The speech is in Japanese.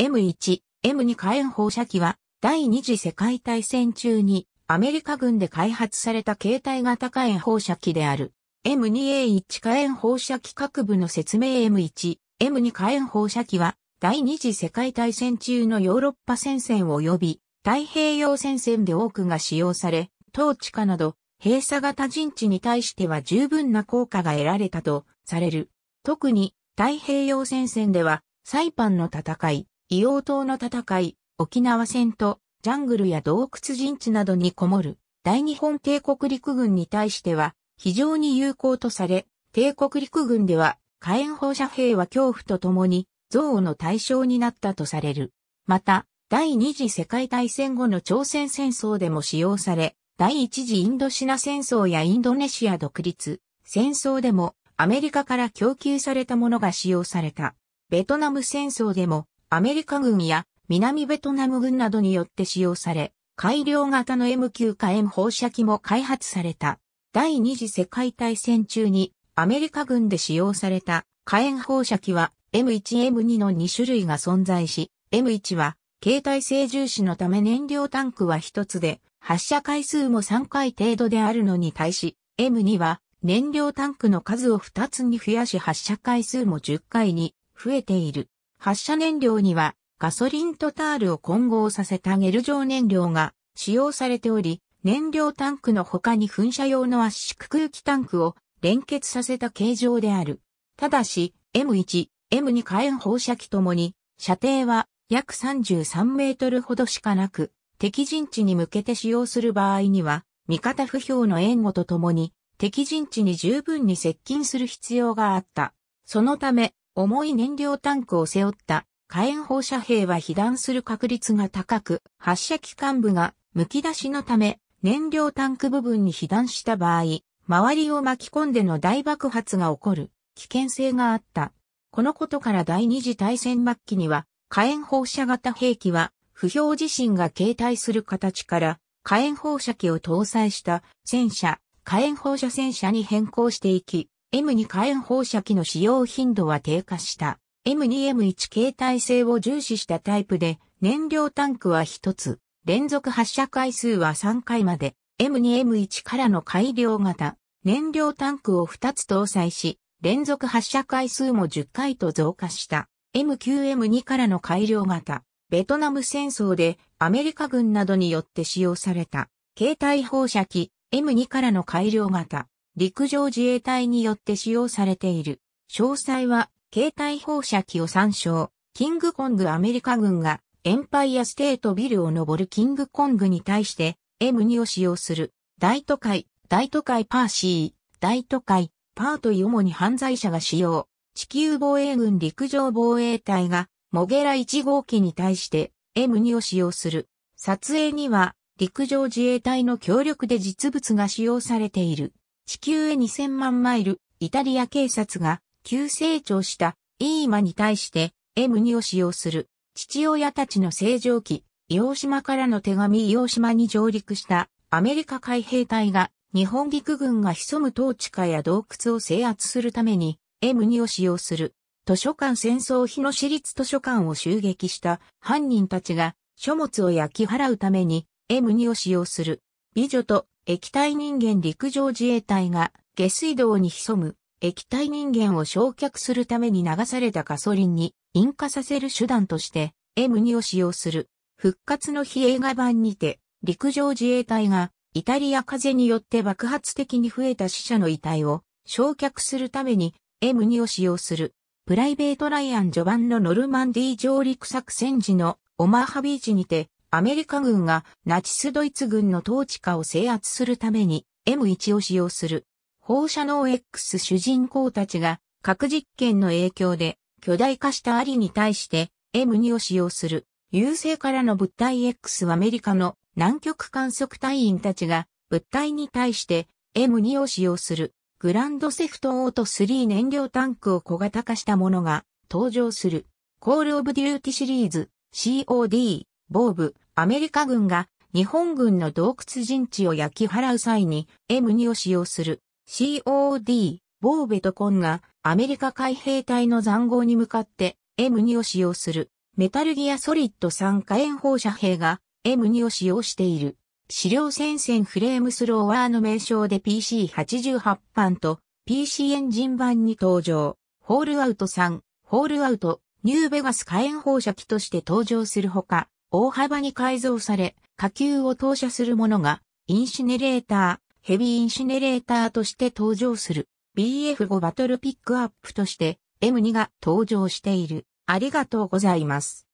M1、M2 火炎放射器は、第二次世界大戦中にアメリカ軍で開発された携帯型火炎放射器である。M2A1 火炎放射器各部の説明 M1、M2 火炎放射器は、第二次世界大戦中のヨーロッパ戦線及び太平洋戦線で多くが使用され、統治下など閉鎖型陣地に対しては十分な効果が得られたとされる。特に太平洋戦線ではサイパンの戦い、硫黄島の戦い、沖縄戦とジャングルや洞窟陣地などにこもる大日本帝国陸軍に対しては非常に有効とされ、帝国陸軍では火炎放射兵は恐怖とともに憎悪の対象になったとされる。また、第二次世界大戦後の朝鮮戦争でも使用され、第一次インドシナ戦争やインドネシア独立戦争でもアメリカから供給されたものが使用された。ベトナム戦争でもアメリカ軍や南ベトナム軍などによって使用され、改良型の M9 火炎放射器も開発された。第二次世界大戦中にアメリカ軍で使用された火炎放射器は、M1、M2 の2種類が存在し、M1 は、携帯性重視のため燃料タンクは1つで、発射回数も3回程度であるのに対し、M2 は、燃料タンクの数を2つに増やし発射回数も10回に増えている。発射燃料には、ガソリンとタールを混合させたゲル状燃料が使用されており、燃料タンクの他に噴射用の圧縮空気タンクを連結させた形状である。ただし、M1、M2 火炎放射器ともに、射程は約33メートルほどしかなく、敵陣地に向けて使用する場合には、味方不評の援護とともに、敵陣地に十分に接近する必要があった。そのため、重い燃料タンクを背負った火炎放射兵は被弾する確率が高く、発射機関部がむき出しのため、燃料タンク部分に被弾した場合、周りを巻き込んでの大爆発が起こる危険性があった。このことから第二次大戦末期には火炎放射型兵器は不評自身が携帯する形から火炎放射器を搭載した戦車、火炎放射戦車に変更していき、M2 火炎放射器の使用頻度は低下した。M2、M1 携帯性を重視したタイプで燃料タンクは1つ、連続発射回数は3回まで、M2、M1 からの改良型、燃料タンクを2つ搭載し、連続発射回数も10回と増加した。M9、M2 からの改良型。ベトナム戦争でアメリカ軍などによって使用された。携帯放射器。M2 からの改良型。陸上自衛隊によって使用されている。詳細は携帯放射器を参照。キングコングアメリカ軍がエンパイアステートビルを登るキングコングに対して M2 を使用する。大都会、大都会パーシー、大都会。パーという主に犯罪者が使用。地球防衛軍陸上防衛隊がモゲラ1号機に対して M2 を使用する。撮影には陸上自衛隊の協力で実物が使用されている。地球へ2000万マイル、イタリア警察が急成長したイーマに対して M2 を使用する。父親たちの星条旗、硫黄島からの手紙硫黄島に上陸したアメリカ海兵隊が日本陸軍が潜む統治下や洞窟を制圧するために M2 を使用する。図書館戦争日の市立図書館を襲撃した犯人たちが書物を焼き払うために M2 を使用する。美女と液体人間陸上自衛隊が下水道に潜む液体人間を焼却するために流されたガソリンに引火させる手段として M2 を使用する。復活の日映画版にて陸上自衛隊がイタリア風によって爆発的に増えた死者の遺体を焼却するために M2 を使用する。プライベート・ライアン序盤のノルマンディー上陸作戦時のオマーハビーチにてアメリカ軍がナチスドイツ軍の統治下を制圧するために M1 を使用する。放射能 X 主人公たちが核実験の影響で巨大化したアリに対して M2 を使用する。遊星からの物体 X はアメリカの南極観測隊員たちが物体に対して M2 を使用する。グランドセフトオート3燃料タンクを小型化したものが登場する。コールオブデューティシリーズ CoD、ボーブ、アメリカ軍が日本軍の洞窟陣地を焼き払う際に M2 を使用する。CoD、ボーベとコンがアメリカ海兵隊の塹壕に向かって M2 を使用する。メタルギアソリッド3火炎放射兵が M2 を使用している。矢量戦線フレームスロワーの名称で PC88 版と PC エンジン版に登場。ホールアウト3、ホールアウト、ニューベガス火炎放射機として登場するほか、大幅に改造され、火球を投射するものが、インシネレーター、ヘビーインシネレーターとして登場する。BF5 バトルピックアップとして、M2 が登場している。ありがとうございます。